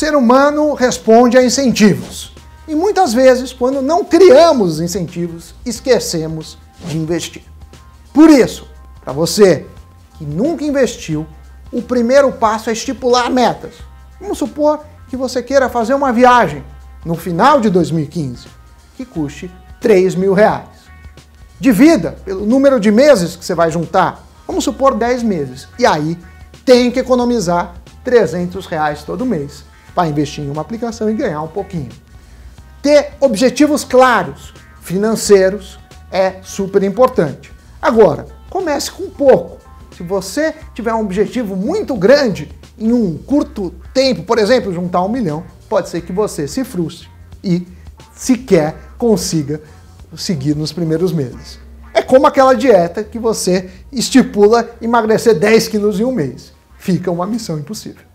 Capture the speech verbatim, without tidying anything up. ser humano responde a incentivos. E muitas vezes, quando não criamos incentivos, esquecemos de investir. Por isso, para você que nunca investiu, o primeiro passo é estipular metas. Vamos supor que você queira fazer uma viagem no final de dois mil e quinze que custe três mil reais. Divida pelo número de meses que você vai juntar. Vamos supor dez meses. E aí tem que economizar trezentos reais todo mês para investir em uma aplicação e ganhar um pouquinho. Ter objetivos claros, financeiros, é super importante. Agora, comece com pouco. Se você tiver um objetivo muito grande em um curto tempo, por exemplo, juntar um milhão, pode ser que você se frustre e sequer consiga seguir nos primeiros meses. É como aquela dieta que você estipula emagrecer dez quilos em um mês. Fica uma missão impossível.